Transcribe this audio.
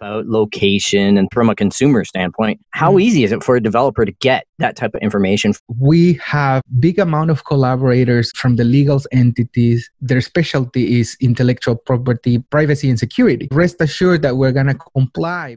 about location and from a consumer standpoint, how easy is it for a developer to get that type of information? We have big amount of collaborators from the legal entities. Their specialty is intellectual property, privacy, and security. Rest assured that we're going to comply.